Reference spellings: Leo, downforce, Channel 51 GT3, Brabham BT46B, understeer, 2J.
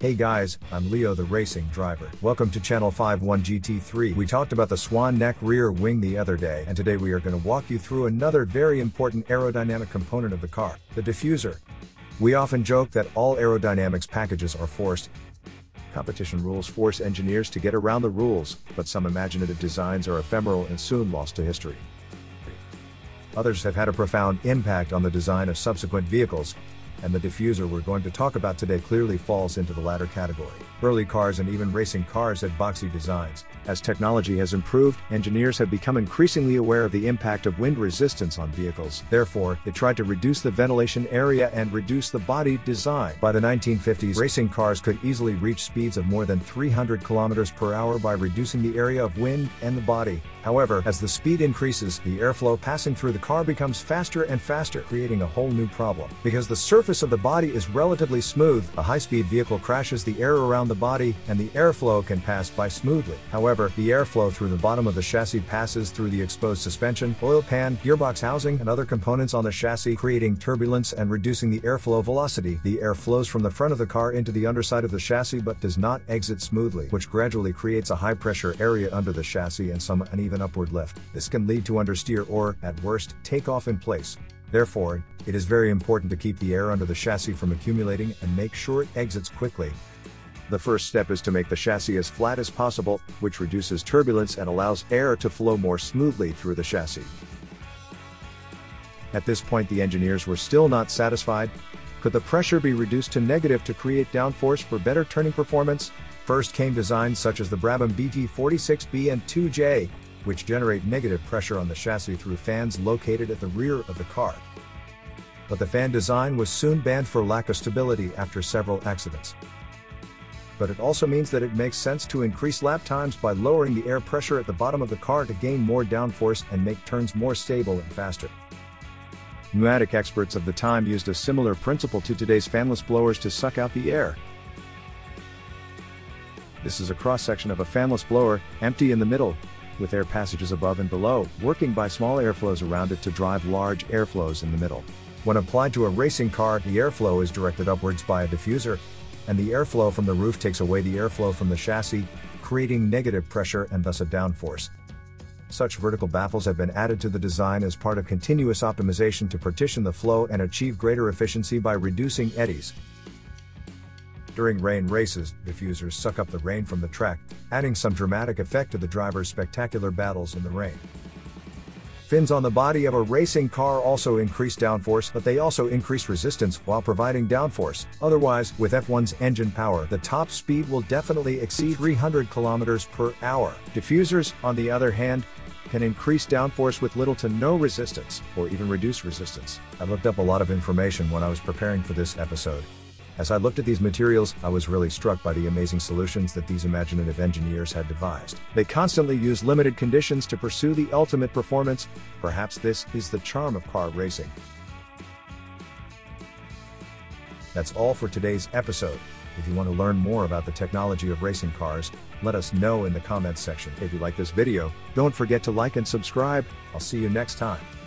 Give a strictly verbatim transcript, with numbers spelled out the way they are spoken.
Hey guys, I'm Leo the racing driver. Welcome to Channel fifty-one G T three. We talked about the swan neck rear wing the other day, and today we are going to walk you through another very important aerodynamic component of the car, the diffuser. We often joke that all aerodynamics packages are forced. Competition rules force engineers to get around the rules, but some imaginative designs are ephemeral and soon lost to history. Others have had a profound impact on the design of subsequent vehicles, and the diffuser we're going to talk about today clearly falls into the latter category. Early cars and even racing cars had boxy designs. As technology has improved, engineers have become increasingly aware of the impact of wind resistance on vehicles. Therefore, they tried to reduce the ventilation area and reduce the body design. By the nineteen fifties, racing cars could easily reach speeds of more than three hundred kilometers per hour by reducing the area of wind and the body. However, as the speed increases, the airflow passing through the car becomes faster and faster, creating a whole new problem. Because the surface of the body is relatively smooth, a high-speed vehicle crashes the air around the body, and the airflow can pass by smoothly. However, the airflow through the bottom of the chassis passes through the exposed suspension, oil pan, gearbox housing, and other components on the chassis, creating turbulence and reducing the airflow velocity. The air flows from the front of the car into the underside of the chassis but does not exit smoothly, which gradually creates a high-pressure area under the chassis and some uneven upward lift. This can lead to understeer or, at worst, takeoff in place. Therefore, it is very important to keep the air under the chassis from accumulating and make sure it exits quickly. The first step is to make the chassis as flat as possible, which reduces turbulence and allows air to flow more smoothly through the chassis. At this point, the engineers were still not satisfied. Could the pressure be reduced to negative to create downforce for better turning performance? First came designs such as the Brabham B T forty-six B and two J. Which generate negative pressure on the chassis through fans located at the rear of the car. But the fan design was soon banned for lack of stability after several accidents. But it also means that it makes sense to increase lap times by lowering the air pressure at the bottom of the car to gain more downforce and make turns more stable and faster. Pneumatic experts of the time used a similar principle to today's fanless blowers to suck out the air. This is a cross-section of a fanless blower, empty in the middle, with air passages above and below, working by small airflows around it to drive large airflows in the middle. When applied to a racing car, the airflow is directed upwards by a diffuser, and the airflow from the roof takes away the airflow from the chassis, creating negative pressure and thus a downforce. Such vertical baffles have been added to the design as part of continuous optimization to partition the flow and achieve greater efficiency by reducing eddies. During rain races, diffusers suck up the rain from the track, adding some dramatic effect to the driver's spectacular battles in the rain. Fins on the body of a racing car also increase downforce, but they also increase resistance while providing downforce. Otherwise, with F one's engine power, the top speed will definitely exceed three hundred kilometers per hour. Diffusers, on the other hand, can increase downforce with little to no resistance, or even reduce resistance. I looked up a lot of information when I was preparing for this episode. As I looked at these materials, I was really struck by the amazing solutions that these imaginative engineers had devised. They constantly use limited conditions to pursue the ultimate performance. Perhaps this is the charm of car racing. That's all for today's episode. If you want to learn more about the technology of racing cars, let us know in the comments section. If you like this video, don't forget to like and subscribe. I'll see you next time.